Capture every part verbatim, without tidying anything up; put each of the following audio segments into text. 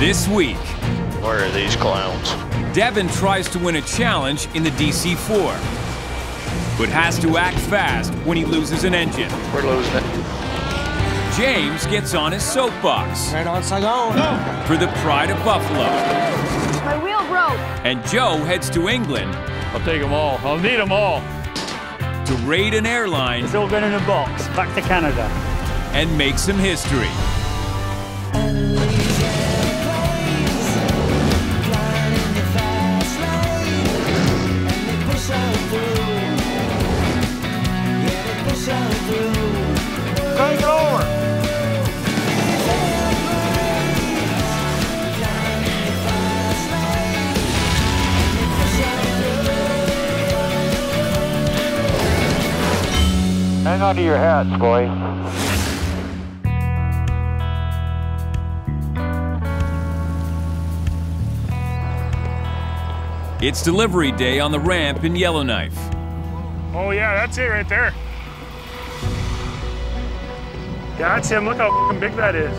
This week... Where are these clowns? Devin tries to win a challenge in the D C four, but has to act fast when he loses an engine. We're losing it. James gets on his soapbox. Right on, Saigon. No. For the pride of Buffalo. My wheel broke. And Joe heads to England. I'll take them all. I'll need them all. To raid an airline. It's all going in a box. Back to Canada. And make some history. Hang on to your hats, boy. It's delivery day on the ramp in Yellowknife. Oh yeah, that's it right there. Yeah, that's him. Look how big that is.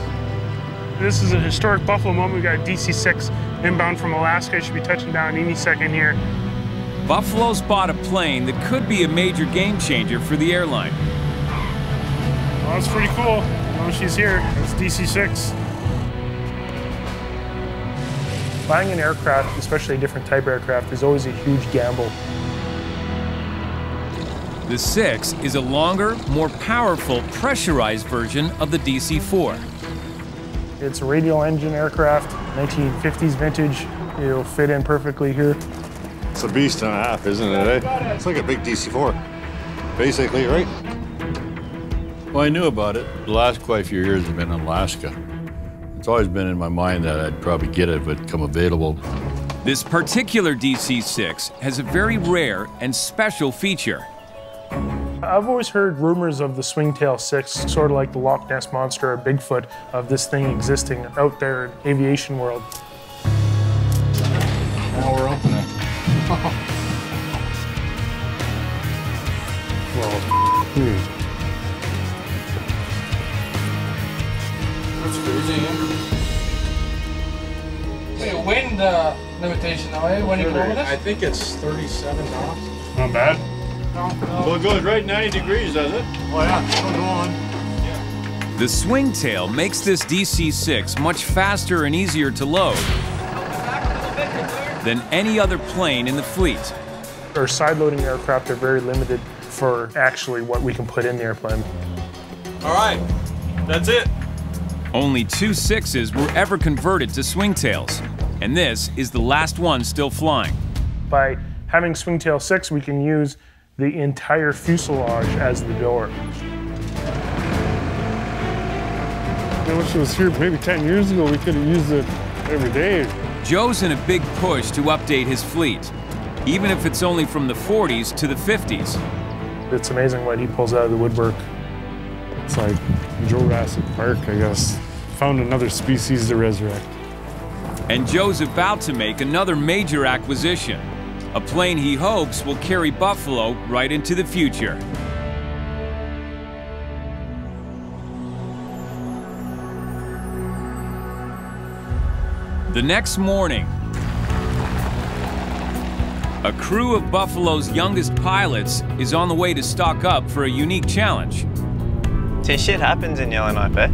This is a historic Buffalo moment. We got D C six inbound from Alaska. It should be touching down any second here. Buffalo's bought a plane that could be a major game changer for the airline. Well, that's pretty cool. Well, she's here. It's D C six. Buying an aircraft, especially a different type of aircraft, is always a huge gamble. The six is a longer, more powerful, pressurized version of the D C four. It's a radial engine aircraft, nineteen fifties vintage. It'll fit in perfectly here. It's a beast and a half, isn't it, eh? It's like a big D C four, basically, right? Well, I knew about it. The last quite a few years I've been in Alaska. It's always been in my mind that I'd probably get it if it'd come available. This particular D C six has a very rare and special feature. I've always heard rumors of the Swingtail Six, sort of like the Loch Ness Monster or Bigfoot, of this thing existing out there in aviation world. Now we're opening. Well, it's huge. That's crazy, yeah? Hey, wind uh, limitation, though, eh? When you go with this? I think it's thirty-seven knots. Not bad. No, no. Well, it goes right ninety degrees, does it? Oh, yeah. It'll go on. Yeah. The swingtail makes this D C six much faster and easier to load than any other plane in the fleet. Our side-loading aircraft are very limited for actually what we can put in the airplane. All right, that's it. Only two sixes were ever converted to swingtails, and this is the last one still flying. By having Swingtail Six, we can use the entire fuselage as the door. I wish it was here maybe ten years ago. We could have used it every day. Joe's in a big push to update his fleet, even if it's only from the forties to the fifties. It's amazing what he pulls out of the woodwork. It's like Jurassic Park, I guess. Found another species to resurrect. And Joe's about to make another major acquisition, a plane he hopes will carry Buffalo right into the future. The next morning, a crew of Buffalo's youngest pilots is on the way to stock up for a unique challenge. See, shit happens in Yellowknife, eh?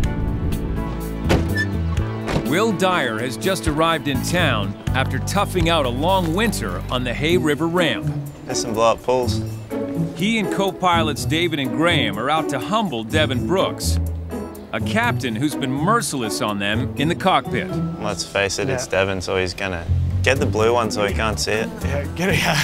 Will Dyer has just arrived in town after toughing out a long winter on the Hay River ramp. There's some blow-up pools. He and co-pilots David and Graham are out to humble Devin Brooks, a captain who's been merciless on them in the cockpit. Let's face it, yeah. It's Devin, so he's gonna get the blue one so he can't see it. Yeah, get it, yeah.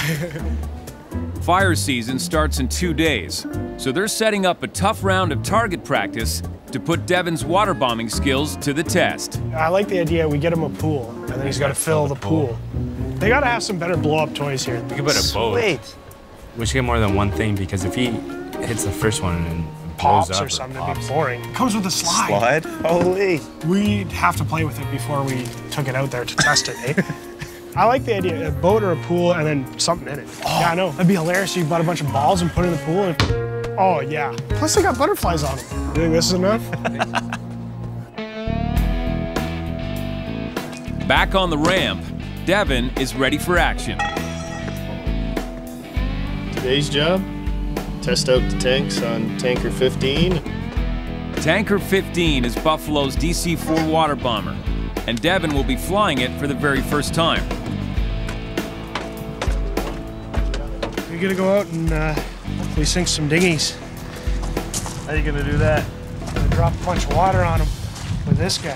Fire season starts in two days, so they're setting up a tough round of target practice to put Devin's water bombing skills to the test. I like the idea we get him a pool, and then he's gotta fill the pool. They gotta have some better blow-up toys here. Think about a boat. Sweet. We should get more than one thing, because if he hits the first one and pops or something, it'd be boring. It comes with a slide. Slide? Holy. We'd have to play with it before we took it out there to test it, eh? I like the idea, a boat or a pool and then something in it. Oh, yeah, I know. That'd be hilarious. You bought a bunch of balls and put it in the pool. And... Oh, yeah. Plus, they got butterflies on them. You think this is enough? Back on the ramp, Devin is ready for action. Today's job, test out the tanks on Tanker fifteen. Tanker fifteen is Buffalo's D C four water bomber, and Devin will be flying it for the very first time. You're gonna go out and uh, hopefully sink some dinghies. How are you gonna do that? I'm gonna drop a bunch of water on them with this guy.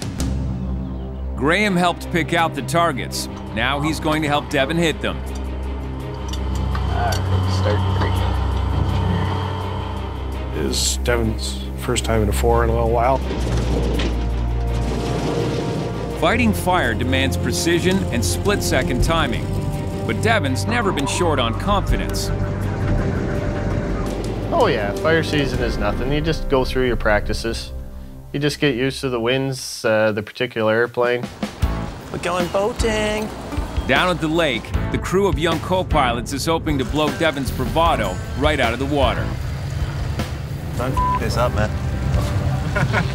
Graham helped pick out the targets. Now he's going to help Devin hit them. All right, start breaking. Is Devin's first time in a four in a little while. Fighting fire demands precision and split-second timing, but Devin's never been short on confidence. Oh yeah, fire season is nothing. You just go through your practices. You just get used to the winds, uh, the particular airplane. We're going boating. Down at the lake, the crew of young co-pilots is hoping to blow Devin's bravado right out of the water. Don't f this up, man.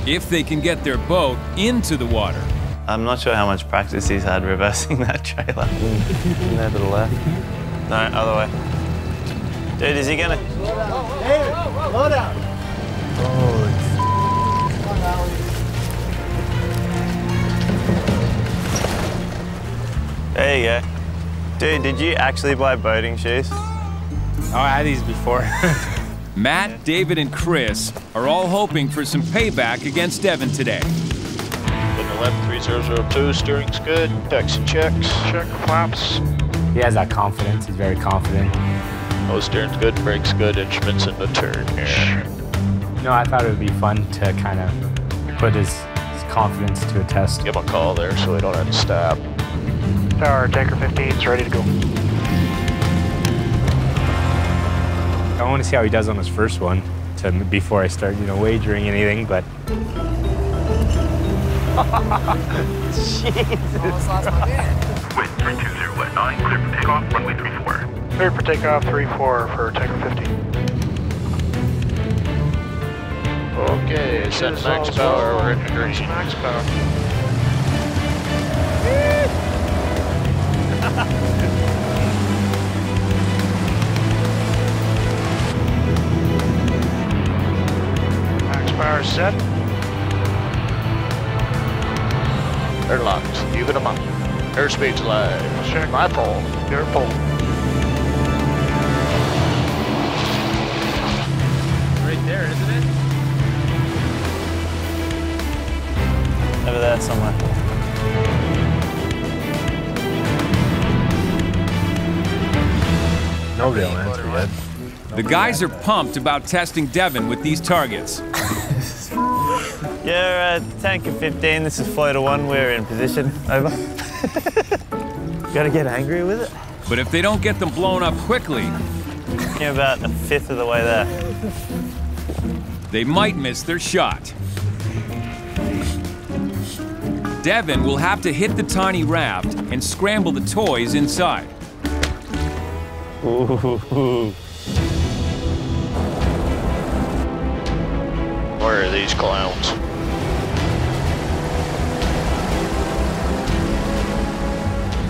If they can get their boat into the water. I'm not sure how much practice he's had reversing that trailer. No, to the left. No, other way. Dude, is he gonna? Slow down. Hey, slow down. Holy f. There you go. Dude, did you actually buy boating shoes? Oh, I had these before. Matt, David, and Chris are all hoping for some payback against Devin today. eleven three zero zero two, steering's good, decks and checks. Check, flaps. He has that confidence, he's very confident. Oh, steering's good, brakes good, instruments in the turn. Yeah. No, I thought it would be fun to kind of put his, his confidence to a test. Give him a call there so we don't have to stop. Tower, Tanker fifteen's ready to go. I want to see how he does on his first one to, before I start, you know, wagering anything, but... Jesus. Almost lost my man. Wind three two zero nine, clear for takeoff, runway three four. Clear for takeoff, three four for Tanker fifteen. Okay, set max power, we're in degradation. Max power. Power set. They're locked. Even them up. Airspeed's live. Check. My pole. Your pole. Right there, isn't it? Over there somewhere. Nobody will answer yet. The guys are pumped about testing Devin with these targets. Yeah, uh, Tanker fifteen, this is Floater one, we're in position, over. Gotta get angry with it. But if they don't get them blown up quickly... You're about a fifth of the way there. They might miss their shot. Devin will have to hit the tiny raft and scramble the toys inside. Ooh. Where are these clowns?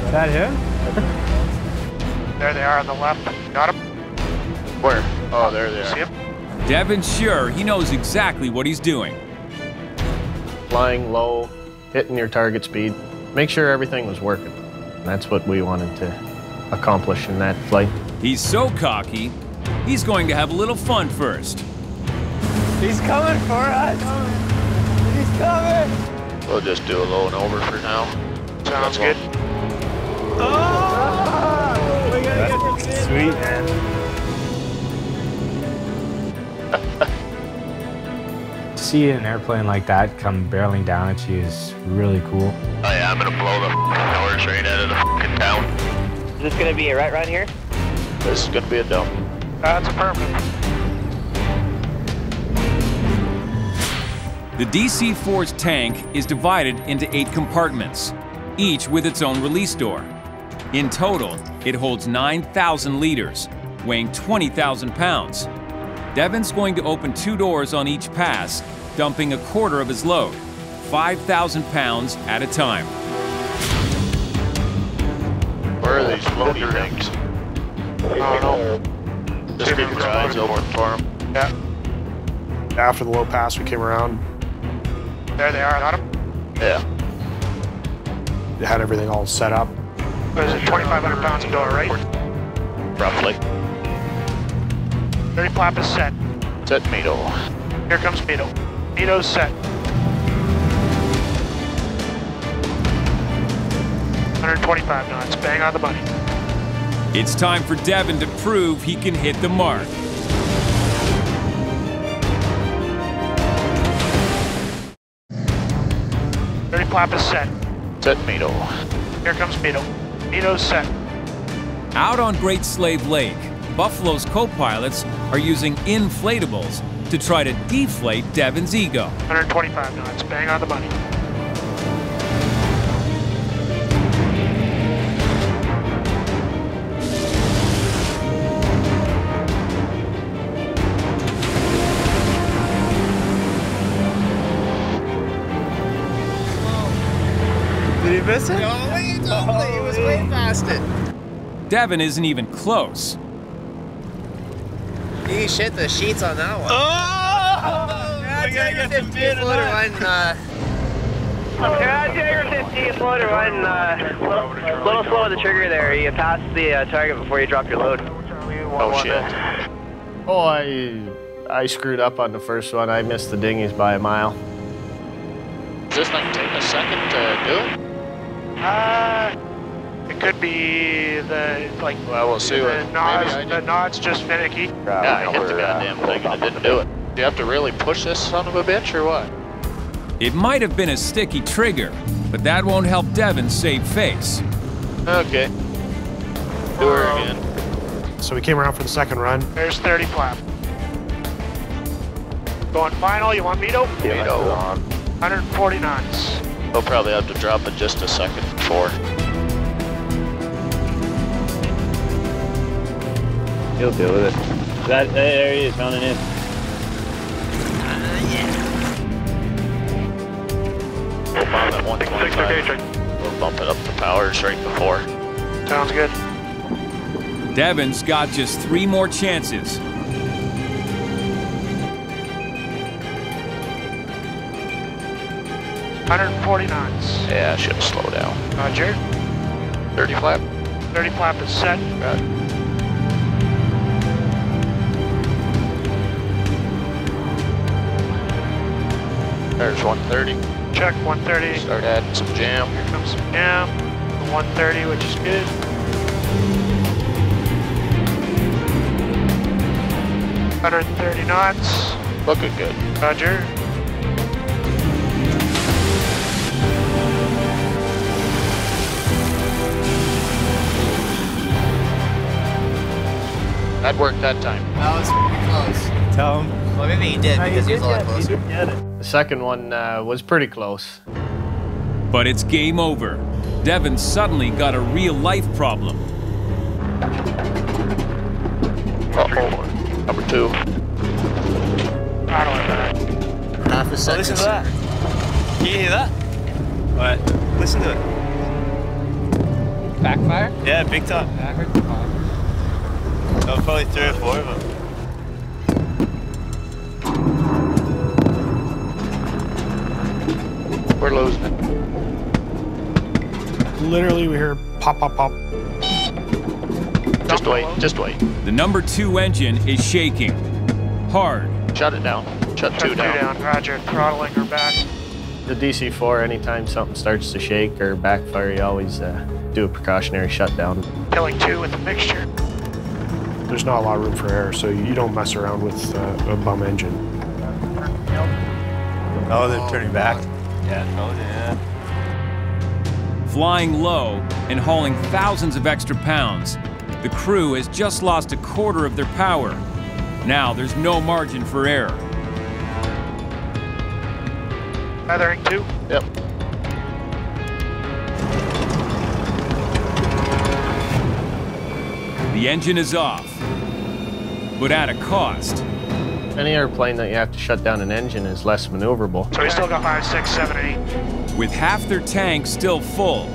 Is that him? There they are on the left. Got him. Where? Oh, there they are. Yep. Devin's sure he knows exactly what he's doing. Flying low, hitting your target speed. Make sure everything was working. That's what we wanted to accomplish in that flight. He's so cocky, he's going to have a little fun first. He's coming for us. He's coming. We'll just do a low and over for now. Sounds good. Oh! Oh, we gotta get this in. Sweet, man. To see an airplane like that come barreling down at you is really cool. Oh yeah, I'm gonna blow the doors right out of the fucking town. Is this gonna be it right around here? This is gonna be a dump. That's perfect. The D C four's tank is divided into eight compartments, each with its own release door. In total, it holds nine thousand liters, weighing twenty thousand pounds. Devin's going to open two doors on each pass, dumping a quarter of his load, five thousand pounds at a time. Where are these floaty things? I don't know. Just getting rides over for them. Yeah. After the low pass, we came around. There they are, got them? Yeah. They had everything all set up. What is it, twenty-five hundred pounds a door, right? Roughly. thirty flap is set. Set Mito. Here comes Mito. Mito's set. one twenty-five knots, bang on the money. It's time for Devin to prove he can hit the mark. thirty flap is set. Set Mito. Here comes Mito. Mito's set. Out on Great Slave Lake, Buffalo's co-pilots are using inflatables to try to deflate Devin's ego. one twenty-five knots, bang on the money. No, he totally, he was way past it. Devin isn't even close. He shit the sheets on that one. Oh! That's Jagger fifteen floater one. Jagger fifteen floater one, uh, a little slow on the trigger there. You passed the uh, target before you dropped your load. Oh shit. Oh, I, I screwed up on the first one. I missed the dinghies by a mile. Is this thing taking a second to do it? Uh, it could be the, like, well, we'll see the, nod's, the nod's just finicky. Yeah, I hit the goddamn uh, thing and it didn't do it. Do you have to really push this son of a bitch or what? It might have been a sticky trigger, but that won't help Devin save face. Okay. Do her again. So we came around for the second run. There's thirty flap. Going final, you want Mito? Yeah, Mito. one forty knots. We'll probably have to drop it just a second before. He'll deal with it. That, there he is, rounding in. Uh, yeah. We'll bomb at one twenty-five. We'll bump it up the powers right before. Sounds good. Devin's got just three more chances. one forty knots. Yeah, I should have slowed down. Roger. thirty flap. thirty flap is set. Got it. There's one thirty. Check, one thirty. Start adding some jam. Here comes some jam. The one thirty, which is good. one thirty knots. Looking good. Roger. That worked that time. That was pretty close. Tell him. Well, maybe he did, no, because he was a lot closer. The second one uh, was pretty close. But it's game over. Devin suddenly got a real-life problem. Uh-oh. Number two. I don't know that. Half a second. Oh, listen to that. Can you hear that? All right. Listen to it. Backfire? Yeah, big time. Backfire. Oh, probably three or four of them. We're losing it. Literally, we hear pop, pop, pop. Just wait, just wait. The number two engine is shaking. Hard. Shut it down. Shut, Shut two down. down. Roger, throttling her back. The D C four, anytime something starts to shake or backfire, you always uh, do a precautionary shutdown. Killing two with the mixture. There's not a lot of room for error, so you don't mess around with uh, a bum engine. Oh, they're turning back. Yeah, oh yeah. Flying low and hauling thousands of extra pounds, the crew has just lost a quarter of their power. Now there's no margin for error. Feathering two? Yep. The engine is off, but at a cost. Any airplane that you have to shut down an engine is less maneuverable. So we still got five, six, seven, eight. With half their tank still full,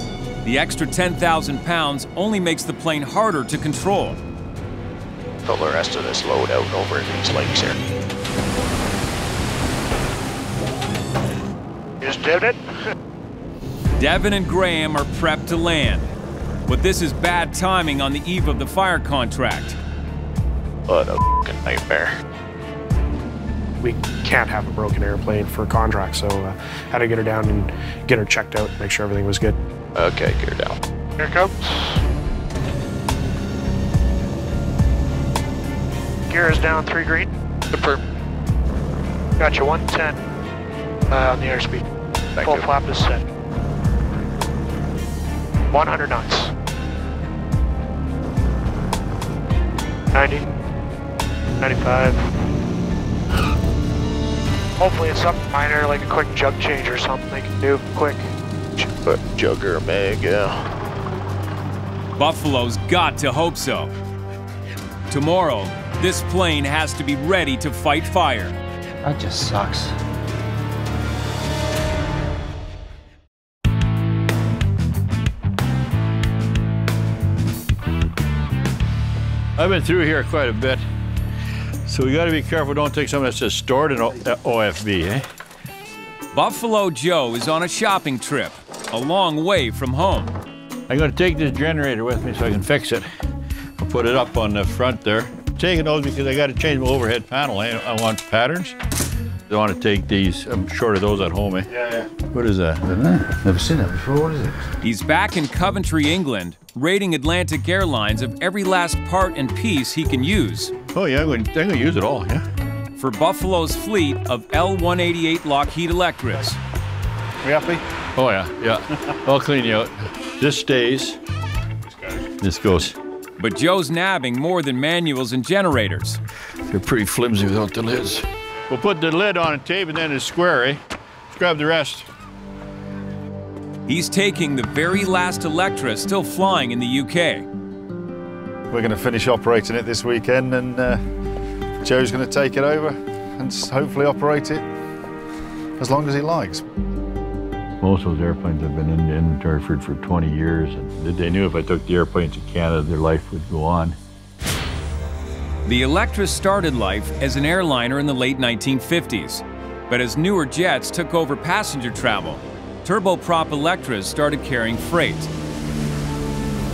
The extra ten thousand pounds only makes the plane harder to control. Put the rest of this load out over these lakes here. Here's Devin. Devin and Graham are prepped to land, but this is bad timing on the eve of the fire contract. What a f***ing nightmare. We can't have a broken airplane for a contract, so uh, had to get her down and get her checked out, make sure everything was good. Okay, get her down. Here it comes. Gear is down, three green. Superb. Gotcha, one ten uh, on the airspeed. Thank Full you. Flap is set. one hundred knots. ninety. ninety-five. Hopefully it's something minor, like a quick jug change or something they can do quick. But jugger meg, yeah. Buffalo's got to hope so. Tomorrow, this plane has to be ready to fight fire. That just sucks. I've been through here quite a bit. So we gotta be careful, don't take something that says stored in O F B, eh? Buffalo Joe is on a shopping trip, a long way from home. I'm gonna take this generator with me so I can fix it. I'll put it up on the front there. I'm taking those because I gotta change my overhead panel, eh? I want patterns. I wanna take these, I'm short of those at home, eh? Yeah, yeah. What is that? I don't know. Never seen that before, what is it? He's back in Coventry, England, raiding Atlantic Airlines of every last part and piece he can use. Oh yeah, I'm gonna use it all, yeah. For Buffalo's fleet of L one eighty-eight Lockheed Electras. We happy? Oh yeah, yeah. I'll clean you out. This stays. This goes. But Joe's nabbing more than manuals and generators. They're pretty flimsy without the lids. We'll put the lid on a tape and then it's square, eh? Let's grab the rest. He's taking the very last Electra still flying in the U K. We're going to finish operating it this weekend, and uh, Joe's going to take it over and hopefully operate it as long as he likes. Most of those airplanes have been in the inventory for, for twenty years, and they knew if I took the airplane to Canada, their life would go on. The Electra started life as an airliner in the late nineteen fifties, but as newer jets took over passenger travel, turboprop Electras started carrying freight.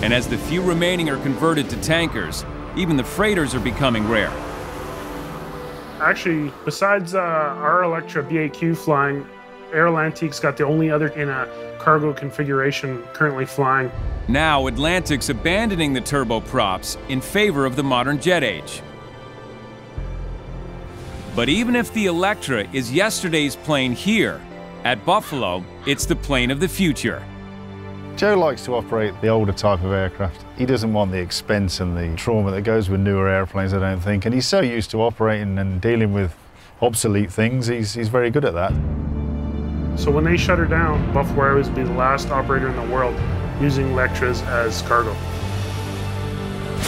And as the few remaining are converted to tankers, even the freighters are becoming rare. Actually, besides uh, our Electra B A Q flying, Air Atlantic's got the only other in a cargo configuration currently flying. Now Atlantic's abandoning the turboprops in favor of the modern jet age. But even if the Electra is yesterday's plane here, at Buffalo, it's the plane of the future. Joe likes to operate the older type of aircraft. He doesn't want the expense and the trauma that goes with newer airplanes, I don't think. And he's so used to operating and dealing with obsolete things, he's, he's very good at that. So when they shut her down, Buffalo Airways would be the last operator in the world using Electras as cargo.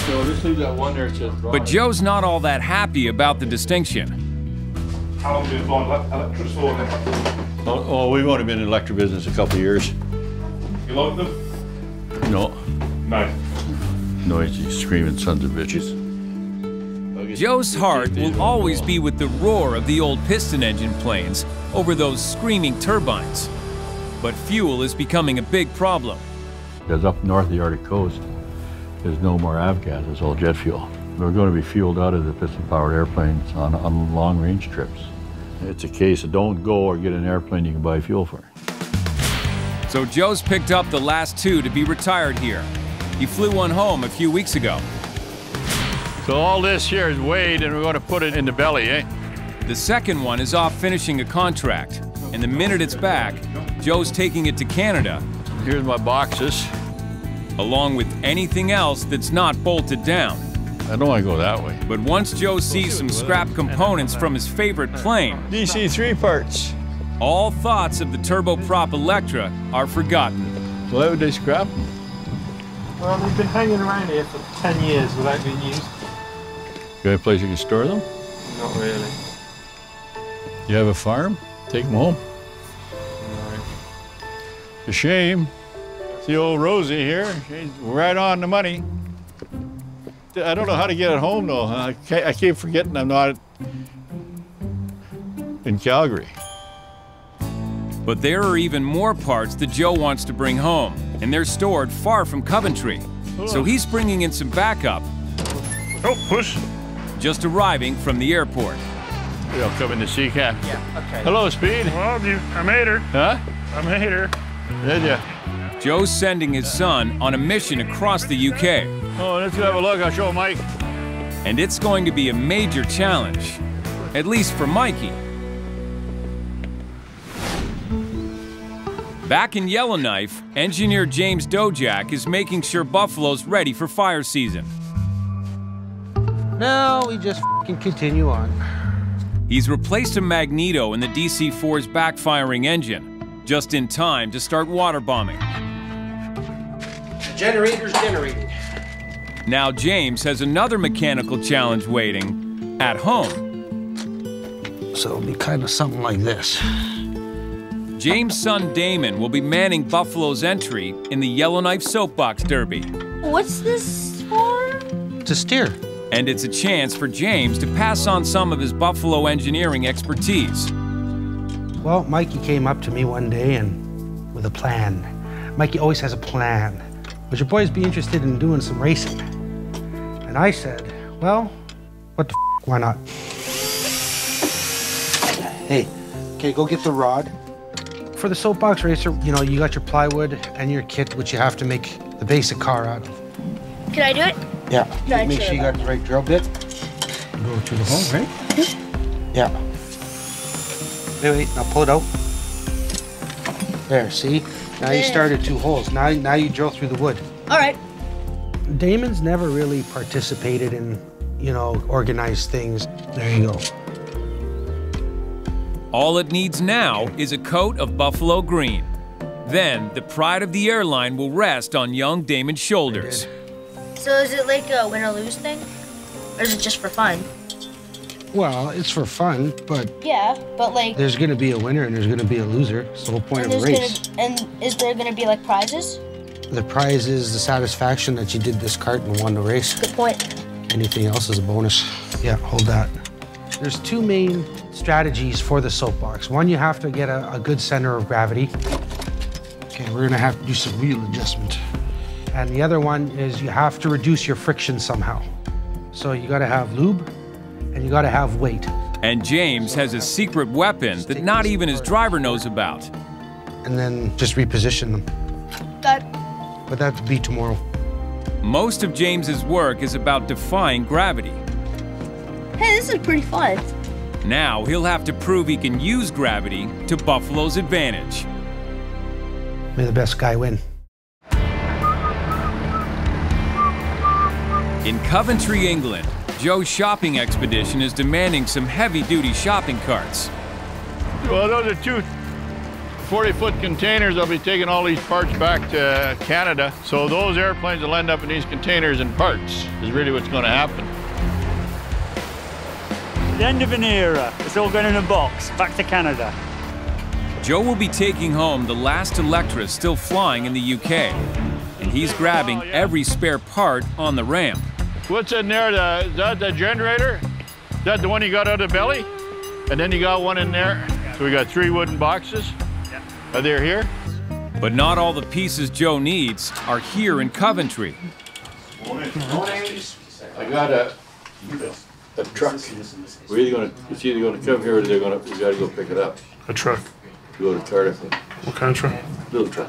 So just leave that one there, just right. But Joe's not all that happy about the distinction. How long have you flown Electras for then? Oh, oh, we've only been in Electra business a couple of years. You like them? No. No. Noisy, screaming sons of bitches. Joe's heart will always be with the roar of the old piston engine planes over those screaming turbines. But fuel is becoming a big problem. Because up north of the Arctic coast, there's no more avgas, it's all jet fuel. We're going to be fueled out of the piston-powered airplanes on, on long-range trips. It's a case of don't go or get an airplane you can buy fuel for. So Joe's picked up the last two to be retired here. He flew one home a few weeks ago. So all this here is weighed and we're going to put it in the belly, eh? The second one is off finishing a contract. And the minute it's back, Joe's taking it to Canada. Here's my boxes. Along with anything else that's not bolted down. I don't want to go that way. But once Joe sees some scrap components from his favorite plane. D C three parts. All thoughts of the turboprop Electra are forgotten. Why would they scrap them? Well, they've been hanging around here for ten years without being used. You have a place you can store them? Not really. You have a farm? Take them home. All right. It's a shame. See old Rosie here, she's right on the money. I don't know how to get it home though. I keep I keep forgetting I'm not in Calgary. But there are even more parts that Joe wants to bring home, and they're stored far from Coventry. Hold so on. He's bringing in some backup. Oh, push. Just arriving from the airport. They'll come in to see Cat. Yeah, okay. Hello, Speed. Well, you, I made her. Huh? I made her. Did ya? Joe's sending his son on a mission across the U K. Oh, let's go have a look. I'll show Mike. And it's going to be a major challenge, at least for Mikey. Back in Yellowknife, engineer James Dojak is making sure Buffalo's ready for fire season. Now we just f***ing continue on. He's replaced a magneto in the D C four's backfiring engine, just in time to start water bombing. The generator's generating. Now James has another mechanical challenge waiting at home. So it'll be kind of something like this. James' son Damon will be manning Buffalo's entry in the Yellowknife Soapbox Derby. What's this for? To steer. And it's a chance for James to pass on some of his Buffalo engineering expertise. Well, Mikey came up to me one day and with a plan. Mikey always has a plan. Would your boys be interested in doing some racing? And I said, well, what the f, why not? Hey, okay, go get the rod. For the soapbox racer, you know, you got your plywood and your kit, which you have to make the basic car out of. Can I do it? Yeah. No, make sure you got the right drill bit. Go to the hole, right? Mm-hmm. Yeah. Wait, wait, now pull it out. There, see? Now you started two holes. Now, now you drill through the wood. All right. Damon's never really participated in, you know, organized things. There you go. All it needs now is a coat of Buffalo green. Then, the pride of the airline will rest on young Damon's shoulders. So is it like a win or lose thing? Or is it just for fun? Well, it's for fun, but... Yeah, but like... There's going to be a winner and there's going to be a loser. It's the whole point of a race. Gonna, and is there going to be like prizes? The prize is the satisfaction that you did this cart and won the race. Good point. Anything else is a bonus. Yeah, hold that. There's two main strategies for the soapbox. One, you have to get a, a good center of gravity. Okay, we're gonna have to do some wheel adjustment. And the other one is you have to reduce your friction somehow. So you gotta have lube and you gotta have weight. And James has a secret weapon that not even his driver knows about. And then just reposition them. Got it. But that'll be tomorrow. Most of James's work is about defying gravity. Hey, this is pretty fun. Now he'll have to prove he can use gravity to Buffalo's advantage. May the best guy win. In Coventry, England, Joe's shopping expedition is demanding some heavy-duty shopping carts. Well, those are two forty-foot containers. I'll be taking all these parts back to Canada. So those airplanes will end up in these containers and parts is really what's going to happen. The end of an era. It's all going in a box, back to Canada. Joe will be taking home the last Electra still flying in the U K, and he's grabbing oh, yeah. every spare part on the ramp. What's in there? The, is that the generator? Is that the one you got out of the belly? And then you got one in there. So we got three wooden boxes. Are they here? But not all the pieces Joe needs are here in Coventry. I got a... A truck. We're either gonna, it's either gonna come here or they're gonna, we gotta go pick it up. A truck. Go to Cardiff. What kind of truck? Little truck.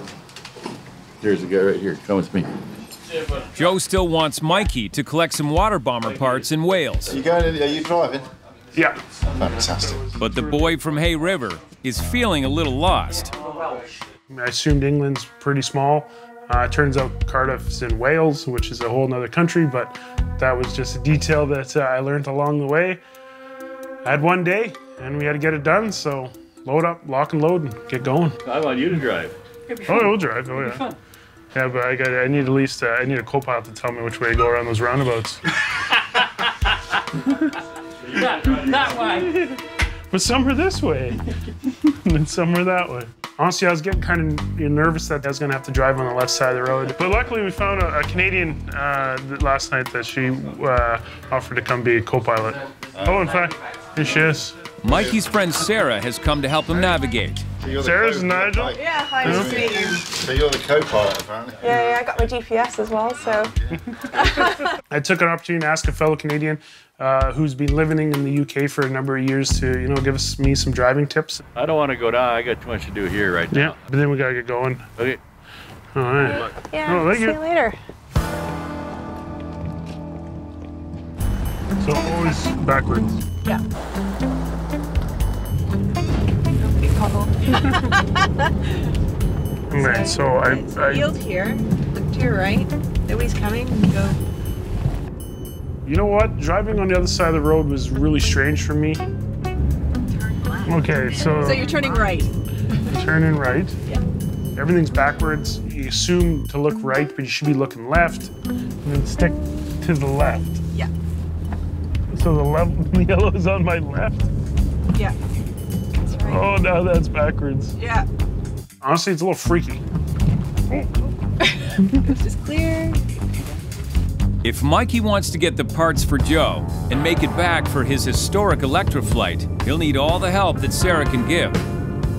There's a guy right here. Come with me. Joe still wants Mikey to collect some water bomber parts in Wales. You going? Are you driving? Yeah. Fantastic. But the boy from Hay River is feeling a little lost. I assumed England's pretty small. Uh, it turns out Cardiff's in Wales, which is a whole nother country, but that was just a detail that uh, I learned along the way. I had one day, and we had to get it done, so load up, lock and load, and get going. I want you to drive. Oh, I will drive, oh yeah. Yeah, but I got, I need at least, uh, I need a co-pilot to tell me which way to go around those roundabouts. that, that way. But some are this way, and then some are that way. Honestly, I was getting kind of nervous that I was going to have to drive on the left side of the road. But luckily, we found a, a Canadian uh, last night that she uh, offered to come be a co-pilot. Oh, in fact, here she is. Mikey's friend Sarah has come to help him navigate. So Sarah's Nigel? Yeah, hi, nice to meet you. So you're the co-pilot, apparently. Yeah, yeah, I got my G P S as well, so. I took an opportunity to ask a fellow Canadian uh, who's been living in the U K for a number of years to, you know, give us, me some driving tips. I don't want to go down. I got too much to do here right now. Yeah, but then we got to get going. Okay. All right. Yeah, oh, see you later. So always backwards. Yeah. All right, so I, right, so I yield here. Look to your right. Nobody's coming. Go. You know what? Driving on the other side of the road was really strange for me. Turn left. Okay, so. So you're turning right. Turning right. Yeah. Everything's backwards. You assume to look right, but you should be looking left, and then stick to the left. Yeah. So the left, the yellow is on my left. Yeah. Oh, no, that's backwards. Yeah. Honestly, it's a little freaky. This is clear. If Mikey wants to get the parts for Joe and make it back for his historic Electra flight, he'll need all the help that Sarah can give.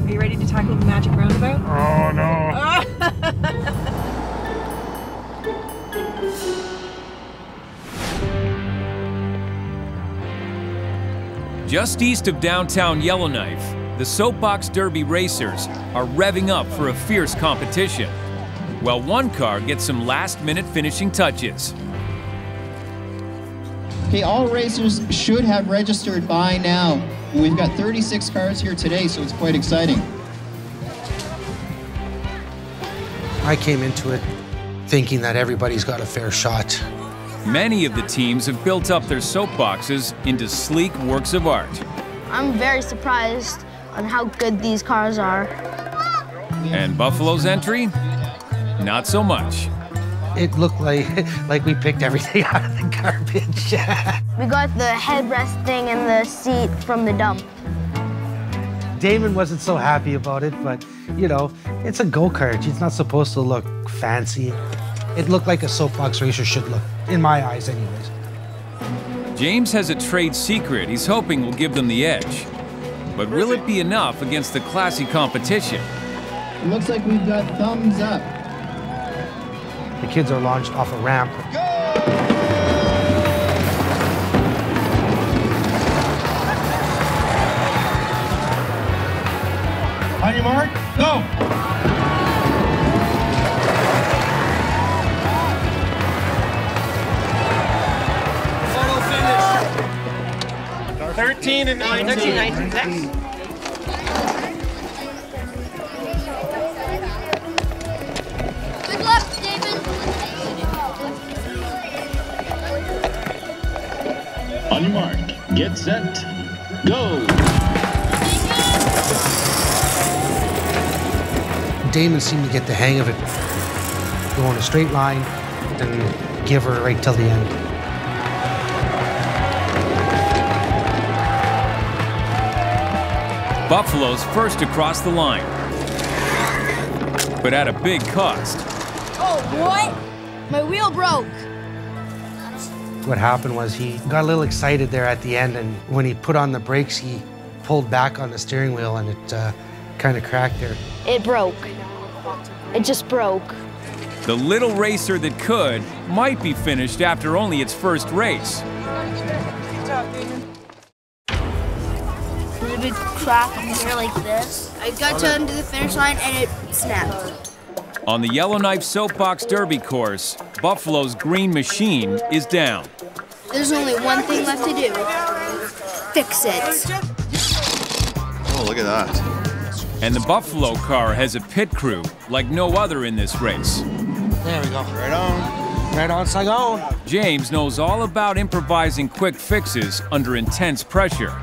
Are you ready to tackle the magic roundabout? Oh, no. Just east of downtown Yellowknife, the Soapbox Derby racers are revving up for a fierce competition, while one car gets some last-minute finishing touches. Okay, all racers should have registered by now. We've got thirty-six cars here today, so it's quite exciting. I came into it thinking that everybody's got a fair shot. Many of the teams have built up their soapboxes into sleek works of art. I'm very surprised on how good these cars are. And Buffalo's entry? Not so much. It looked like, like we picked everything out of the garbage. We got the headrest thing and the seat from the dump. Damon wasn't so happy about it, but, you know, it's a go-kart. It's not supposed to look fancy. It looked like a soapbox racer should look, in my eyes anyways. James has a trade secret he's hoping will give them the edge. But will it be enough against the classy competition? It looks like we've got thumbs up. The kids are launched off a ramp. Go! On your mark, go! thirteen and nineteen. nineteen, nineteen. Good luck, David. On your mark, get set, go. Damon seemed to get the hang of it. Go on a straight line, then give her right till the end. Buffalo's first across the line, but at a big cost. Oh, what? My wheel broke. What happened was he got a little excited there at the end, and when he put on the brakes, he pulled back on the steering wheel, and it uh, kind of cracked there. It broke. It just broke. The little racer that could might be finished after only its first race. Would crack here like this. I got to under the finish line and it snapped. On the Yellowknife Soapbox Derby course, Buffalo's green machine is down. There's only one thing left to do. Fix it. Oh, look at that. And the Buffalo car has a pit crew like no other in this race. There we go. Right on. Right on, so go. James knows all about improvising quick fixes under intense pressure.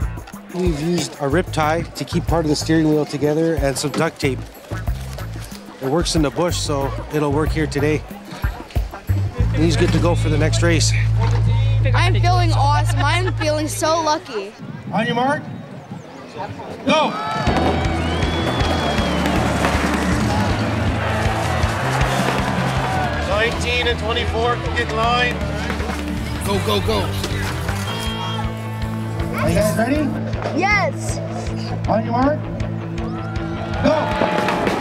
We've used a rip tie to keep part of the steering wheel together and some duct tape. It works in the bush, so it'll work here today. He's good to go for the next race. I'm feeling awesome. I'm feeling so lucky. On your mark, go! nineteen and twenty-four, get in line. Go, go, go. Are you guys ready? Yes. On your mark. Go.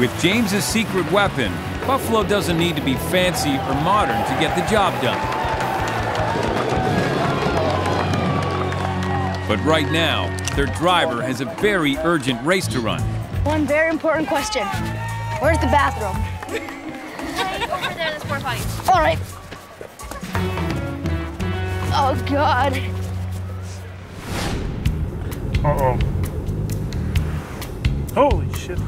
With James's secret weapon, Buffalo doesn't need to be fancy or modern to get the job done. But right now, their driver has a very urgent race to run. One very important question. Where's the bathroom? Over there, there's more bodies. All right. Oh, God. Uh-oh. Holy shit.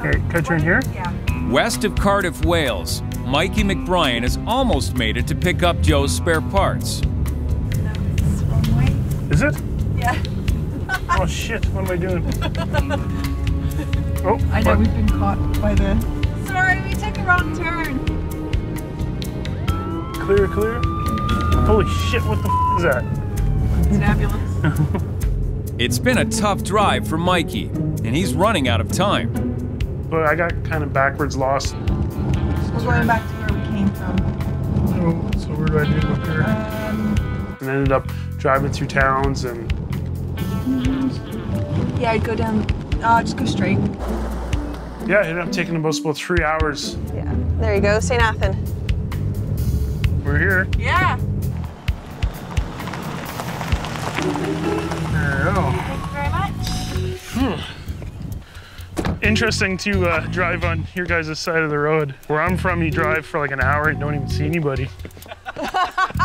Okay, can I turn here? Yeah. West of Cardiff, Wales, Mikey McBrien has almost made it to pick up Joe's spare parts. No, this is the wrong way. Is it? Yeah. Oh shit, what am I doing? Oh, I know, we've been caught by the... Sorry, we took the wrong turn. Clear, clear. Holy shit, what the f is that? It's fabulous. It's been a tough drive for Mikey, and he's running out of time. But I got kind of backwards lost. We're going back to where we came from. So, so where do I do up here? Um, and I ended up driving through towns and... Yeah, I'd go down, uh, just go straight. Yeah, I ended up taking the bus about three hours. Yeah, there you go, Saint Athan. We're here. Yeah. There you go. Thank you very much. Hmm. Interesting to uh, drive on your guys' side of the road. Where I'm from, you drive for like an hour and don't even see anybody.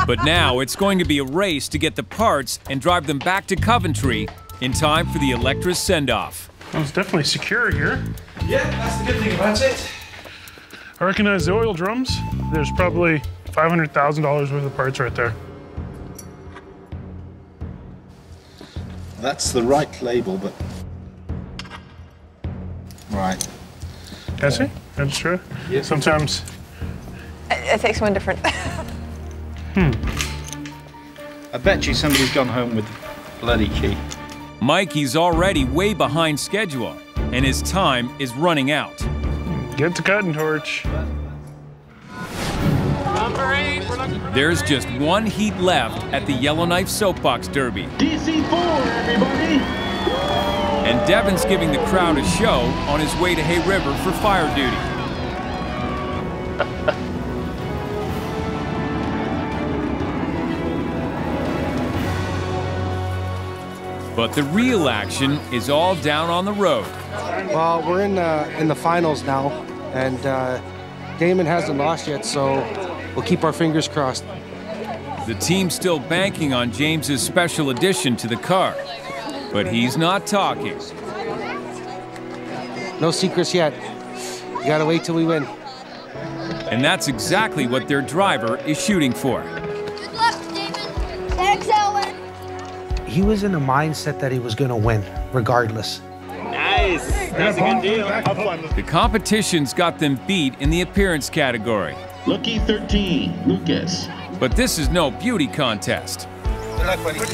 But now it's going to be a race to get the parts and drive them back to Coventry in time for the Electra's send-off. Well, it's definitely secure here. Yeah, that's the good thing about it. I recognize the oil drums. There's probably five hundred thousand dollars worth of parts right there. That's the right label, but... Right. That's it? That's true? Yes. Sometimes. It takes one different. Hmm. I bet you somebody's gone home with the bloody key. Mikey's already way behind schedule, and his time is running out. Get the cutting torch. Number eight. There's just one heat left at the Yellowknife Soapbox Derby. D C four, everybody! And Devin's giving the crowd a show on his way to Hay River for fire duty. But the real action is all down on the road. Well, we're in uh, in the finals now, and uh, Damon hasn't lost yet, so we'll keep our fingers crossed. The team's still banking on James's special addition to the car. But he's not talking. No secrets yet. You gotta wait till we win. And that's exactly what their driver is shooting for. Good luck, David. Thanks, Ellen. He was in a mindset that he was gonna win, regardless. Nice. That's a good deal. The competition's got them beat in the appearance category. Lucky thirteen, Lucas. But this is no beauty contest.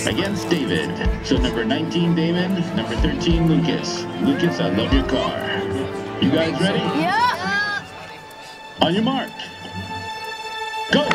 Against David. So number nineteen, David. Number thirteen, Lucas. Lucas, I love your car. You guys ready? Yeah. On your mark. Go.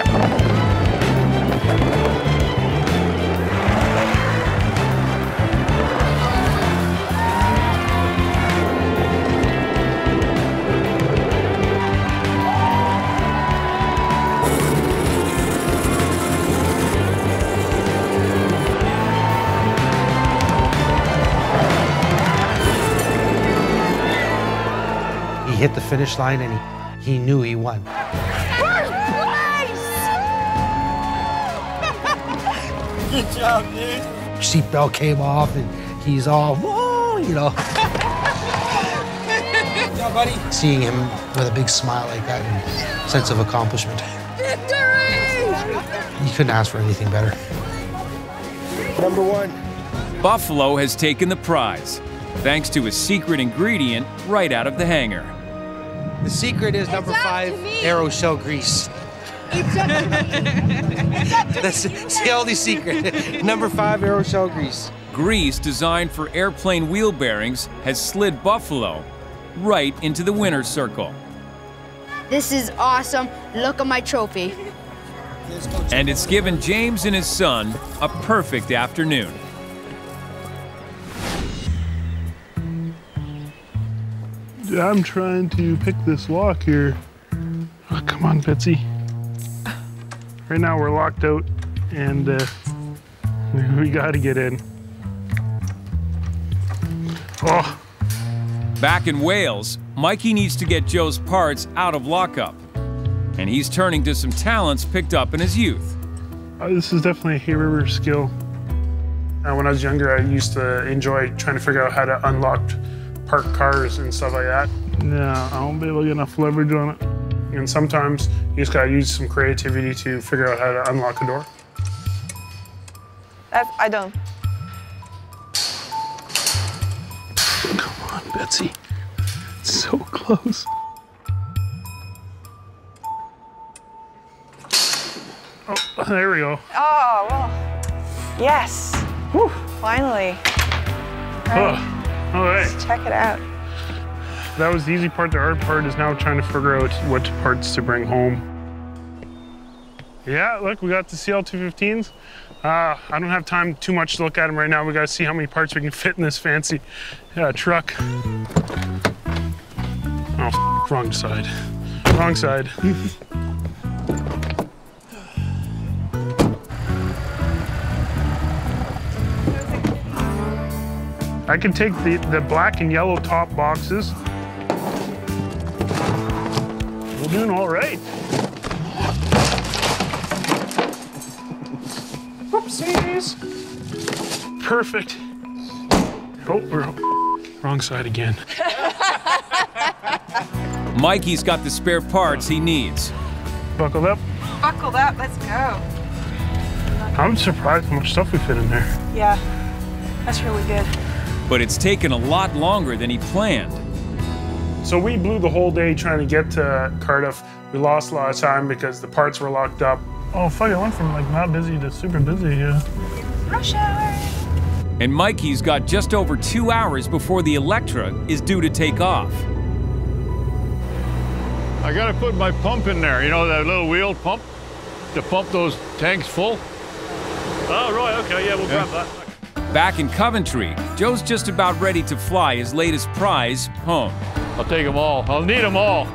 Hit the finish line and he, he knew he won. First place! Good job, dude. Seatbelt came off and he's all, whoa, you know. Good job, buddy. Seeing him with a big smile like that and sense of accomplishment. Victory! You couldn't ask for anything better. Number one. Buffalo has taken the prize, thanks to a secret ingredient right out of the hangar. The secret is number five, Aeroshell grease. It's up to me. It's up to me. That's the only secret. Number five, Aeroshell grease. grease designed for airplane wheel bearings has slid Buffalo right into the winner's circle. This is awesome. Look at my trophy. And it's given James and his son a perfect afternoon. I'm trying to pick this lock here. Oh, come on, Betsy. Right now we're locked out and uh, we gotta get in. Oh. Back in Wales, Mikey needs to get Joe's parts out of lockup. And he's turning to some talents picked up in his youth. Uh, this is definitely a Hay River skill. Uh, when I was younger, I used to enjoy trying to figure out how to unlock parked cars and stuff like that. Yeah, I won't be able to get enough leverage on it. And sometimes you just gotta use some creativity to figure out how to unlock a door. I've, I don't. Come on, Betsy. So close. Oh, there we go. Oh, well. Yes. Whew. Finally. All right. Oh, all right. Let's check it out. That was the easy part. The hard part is now trying to figure out what parts to bring home. Yeah, look, we got the C L two fifteens. Uh, I don't have time too much to look at them right now. We got to see how many parts we can fit in this fancy uh, truck. Oh, f wrong side. Wrong side. I can take the, the black and yellow top boxes. We're doing all right. Oopsies. Perfect. Oh, we're wrong side again. Mikey's got the spare parts he needs. Buckled up. Buckled up, let's go. I'm surprised how much stuff we fit in there. Yeah, that's really good. But it's taken a lot longer than he planned. So we blew the whole day trying to get to Cardiff. We lost a lot of time because the parts were locked up. Oh, fuck, I went from like not busy to super busy here. Rush hour! And Mikey's got just over two hours before the Electra is due to take off. I gotta put my pump in there, you know, that little wheel pump to pump those tanks full. Oh, right, okay, yeah, we'll yeah. grab that. Back in Coventry, Joe's just about ready to fly his latest prize home. I'll take them all. I'll need them all.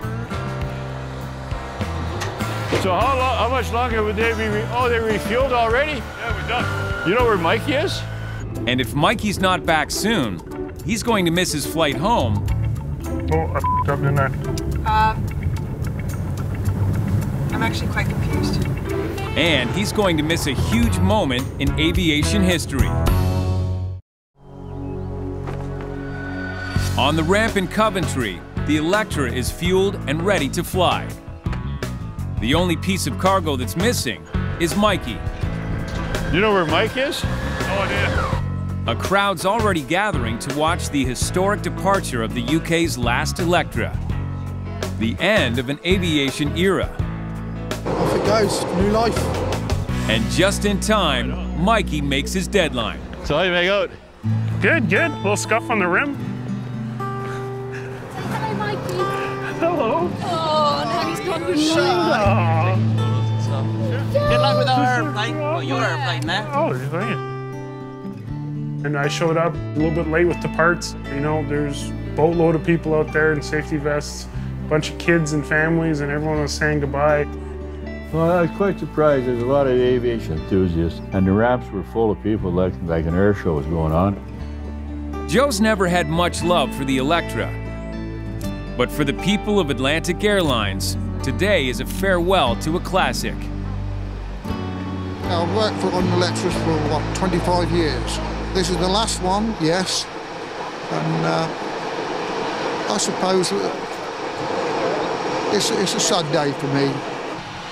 So how, long, how much longer would they be? Re oh, they refueled already? Yeah, we're done. You know where Mikey is? And if Mikey's not back soon, he's going to miss his flight home. Oh, I f***ed up, didn't I? Um, I'm actually quite confused. And he's going to miss a huge moment in aviation history. On the ramp in Coventry, the Electra is fueled and ready to fly. The only piece of cargo that's missing is Mikey. You know where Mike is? No idea. A crowd's already gathering to watch the historic departure of the U K's last Electra. The end of an aviation era. Off it goes, new life. And just in time, right Mikey makes his deadline. So how you make out? Good, good. A little scuff on the rim. Hello, Mikey. Hello. Oh, no. Oh. Good luck with our airplane, well, your airplane, man. Oh, thank you. And I showed up a little bit late with the parts. You know, there's a boatload of people out there in safety vests, a bunch of kids and families, and everyone was saying goodbye. Well, I was quite surprised. There's a lot of aviation enthusiasts, and the ramps were full of people like, like an air show was going on. Joe's never had much love for the Electra, but for the people of Atlantic Airlines, today is a farewell to a classic. I've worked for an Electra for, what, twenty-five years. This is the last one, yes. And uh, I suppose it's, it's a sad day for me.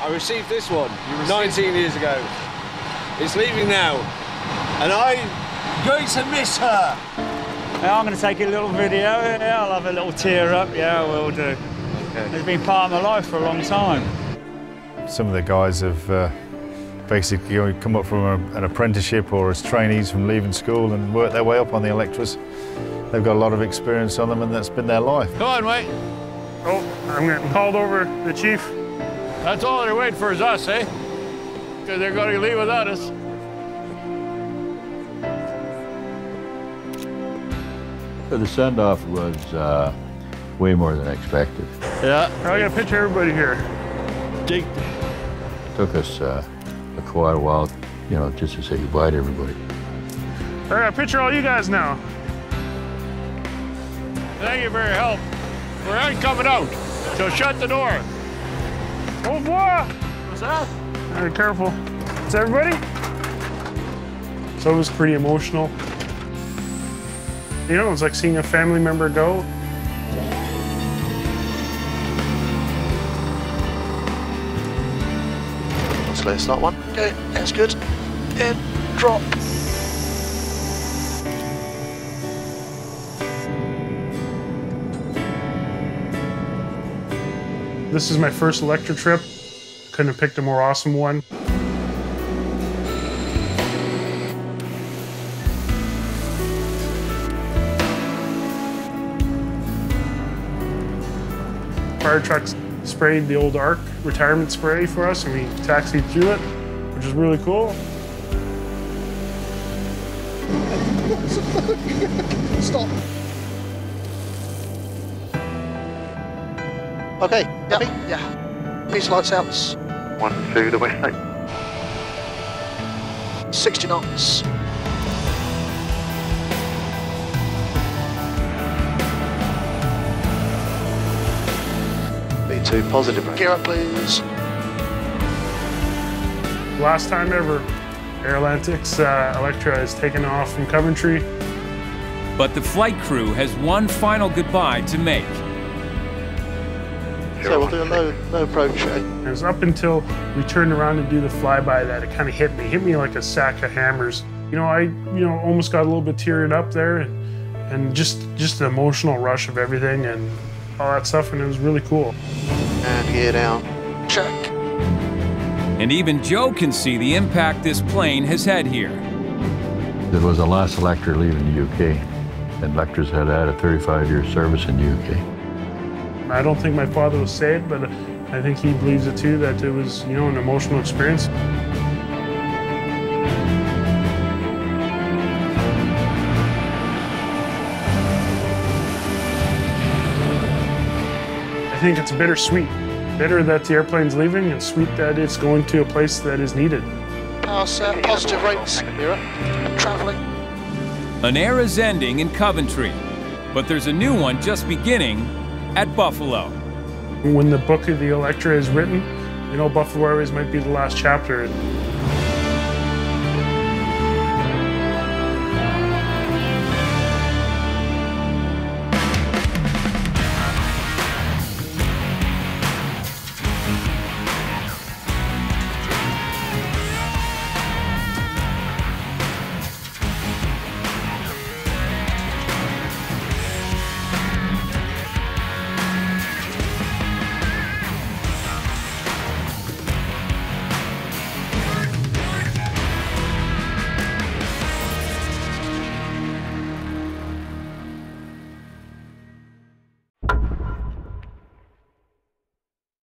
I received this one received nineteen years ago. It's leaving now, and I'm going to miss her. I'm going to take a little video. Yeah, I'll have a little tear up. Yeah, I will do. It's been part of my life for a long time. Some of the guys have uh, basically, you know, come up from a, an apprenticeship or as trainees from leaving school and work their way up on the Electras. They've got a lot of experience on them, and that's been their life. Come on, mate. Oh, I'm getting called over the chief. That's all they're waiting for is us, eh? Because they're going to leave without us. The send-off was uh, way more than expected. Yeah. I got a picture of everybody here. Dig. Took us uh, a quite a while, you know, just to say goodbye to everybody. I got a picture of all you guys now. Thank you for your help. We're not coming out, so shut the door. Au revoir. What's that? All right, careful. Is everybody? So it was pretty emotional. You know, it's like seeing a family member go. So let's start one. Okay, that's good. And drop. This is my first Electra trip. Couldn't have picked a more awesome one. Fire trucks sprayed the old Arc retirement spray for us, and we taxied through it, which is really cool. Stop. Okay, happy? Yeah. Peace, lights out. One, two, the way. sixty knots. Too positive. Gear up, please. Last time ever, Air Atlantic's uh, Electra is taking off from Coventry. But the flight crew has one final goodbye to make. So we'll do a low, low approach. It was up until we turned around to do the flyby that it kind of hit me. Hit me like a sack of hammers. You know, I you know almost got a little bit teared up there, and, and just just the emotional rush of everything and all that stuff, and it was really cool. And gear down. Check. And even Joe can see the impact this plane has had here. It was the last Electra leaving the U K, and Electra's had had a thirty-five year service in the U K. I don't think my father will say it, but I think he believes it too, that it was, you know, an emotional experience. I think it's bittersweet. Bitter that the airplane's leaving, and sweet that it's going to a place that is needed. Pass, uh, positive rates, Era. Traveling. An era's ending in Coventry, but there's a new one just beginning at Buffalo. When the book of the Electra is written, you know, Buffalo Airways might be the last chapter.